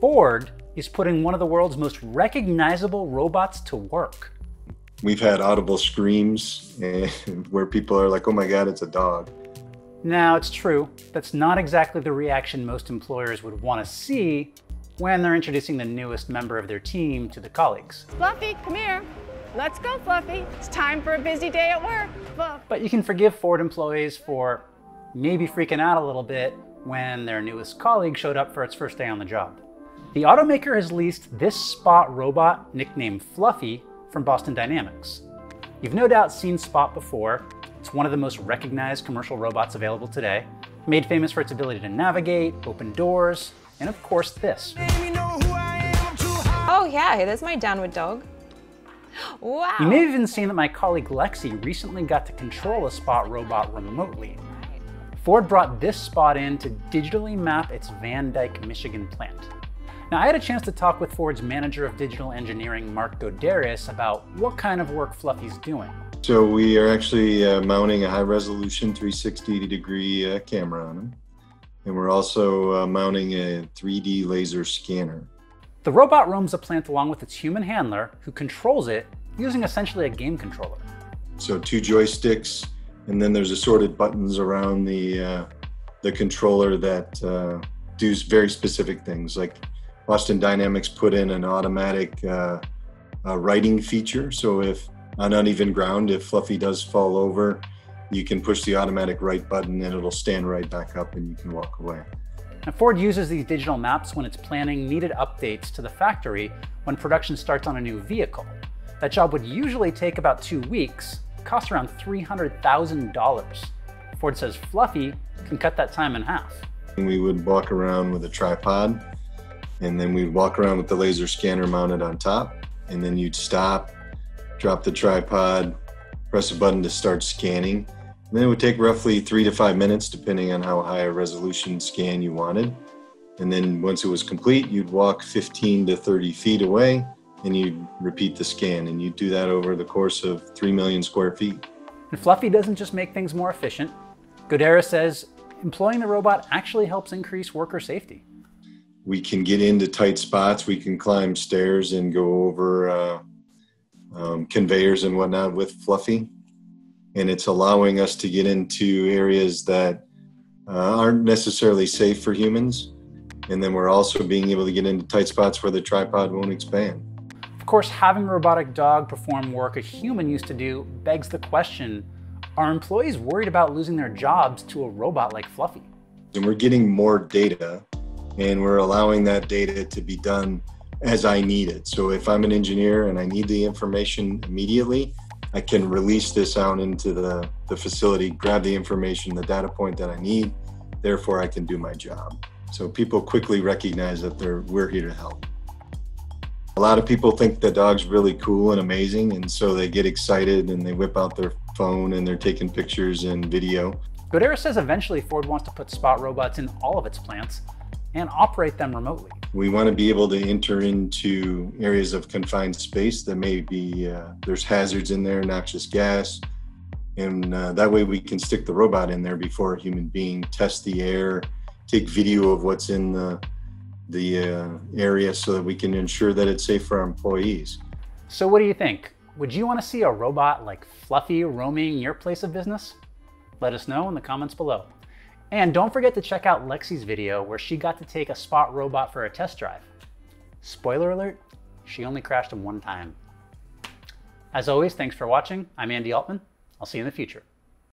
Ford is putting one of the world's most recognizable robots to work. We've had audible screams where people are like, oh my God, it's a dog. Now, it's true. That's not exactly the reaction most employers would want to see when they're introducing the newest member of their team to the colleagues. Fluffy, come here. Let's go, Fluffy. It's time for a busy day at work. Fluff. But you can forgive Ford employees for maybe freaking out a little bit when their newest colleague showed up for its first day on the job. The automaker has leased this Spot robot, nicknamed Fluffy, from Boston Dynamics. You've no doubt seen Spot before. It's one of the most recognized commercial robots available today, made famous for its ability to navigate, open doors, and of course this. Oh yeah, there's my downward dog. Wow. You may have even seen that my colleague Lexi recently got to control a Spot robot remotely. Ford brought this Spot in to digitally map its Van Dyke, Michigan plant. Now, I had a chance to talk with Ford's manager of digital engineering, Mark Goderis, about what kind of work Fluffy's doing. So we are actually mounting a high-resolution 360-degree camera on him, and we're also mounting a 3D laser scanner. The robot roams the plant along with its human handler, who controls it using essentially a game controller. So two joysticks, and then there's assorted buttons around the controller that do very specific things, like Boston Dynamics put in an automatic writing feature. So if on uneven ground, if Fluffy does fall over, you can push the automatic write button and it'll stand right back up and you can walk away. Now, Ford uses these digital maps when it's planning needed updates to the factory when production starts on a new vehicle. That job would usually take about 2 weeks, cost around $300,000. Ford says Fluffy can cut that time in half. We would walk around with a tripod, and then we'd walk around with the laser scanner mounted on top, and then you'd stop, drop the tripod, press a button to start scanning. And then it would take roughly 3 to 5 minutes, depending on how high a resolution scan you wanted. And then once it was complete, you'd walk 15 to 30 feet away and you'd repeat the scan. And you'd do that over the course of 3 million square feet. And Fluffy doesn't just make things more efficient. Godera says employing the robot actually helps increase worker safety. We can get into tight spots. We can climb stairs and go over conveyors and whatnot with Fluffy. And it's allowing us to get into areas that aren't necessarily safe for humans. And then we're also being able to get into tight spots where the tripod won't expand. Of course, having a robotic dog perform work a human used to do begs the question, are employees worried about losing their jobs to a robot like Fluffy? And we're getting more data, and we're allowing that data to be done as I need it. So if I'm an engineer and I need the information immediately, I can release this out into the facility, grab the information, the data point that I need, therefore I can do my job. So people quickly recognize that we're here to help. A lot of people think the dog's really cool and amazing, and so they get excited and they whip out their phone and they're taking pictures and video. Godera says eventually Ford wants to put Spot robots in all of its plants and operate them remotely. We want to be able to enter into areas of confined space that may be, there's hazards in there, noxious gas, and that way we can stick the robot in there before a human being, test the air, take video of what's in the area so that we can ensure that it's safe for our employees. So what do you think? Would you want to see a robot like Fluffy roaming your place of business? Let us know in the comments below. And don't forget to check out Lexi's video where she got to take a Spot robot for a test drive. Spoiler alert, she only crashed him one time. As always, thanks for watching. I'm Andy Altman. I'll see you in the future.